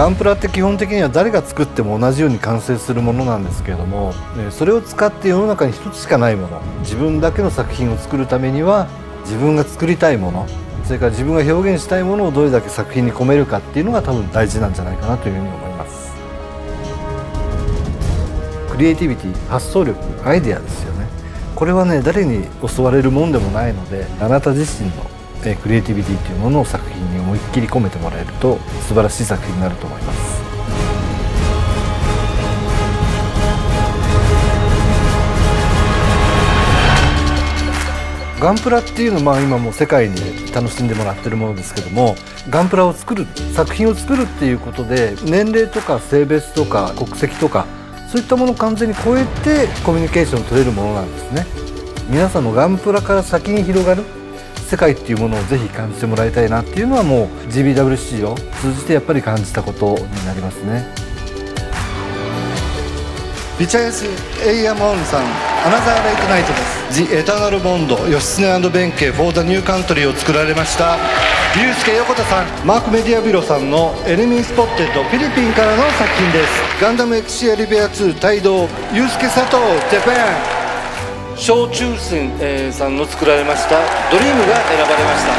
ガンプラって基本的には誰が作っても同じように完成するものなんですけれども、それを使って世の中に一つしかないもの、自分だけの作品を作るためには自分が作りたいもの、それから自分が表現したいものをどれだけ作品に込めるかっていうのが多分大事なんじゃないかなというふうに思います。クリエイティビティ、発想力、アイデアですよね。これはね、誰に教われるもんでもないので、あなた自身のクリエイティビティというものを作品に思いっきり込めてもらえると素晴らしい作品になると思います。ガンプラっていうのは今もう世界に楽しんでもらってるものですけども、ガンプラを作る、作品を作るっていうことで年齢とか性別とか国籍とかそういったものを完全に超えてコミュニケーションを取れるものなんですね。皆さんもガンプラから先に広がる世界っていうものをぜひ感じてもらいたいなっていうのはもう GBWC を通じてやっぱり感じたことになりますね。リチャヤス・エイヤモーンさん、アナザー・レイト・ナイトです。TheEternalBond、義経&弁慶 for the New Country を作られました龍介横田さん、マーク・メディアビロさんのエネミー・スポッテッド、フィリピンからの作品です。ガンダム XC エリベア2、帯同、ユースケ・佐藤、ジャパン。小中心さんの作られましたドリームが選ばれました。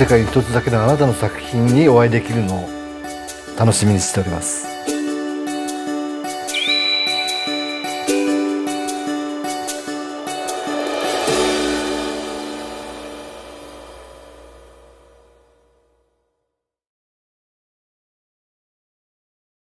世界に一つだけのあなたの作品にお会いできるのを楽しみにしております。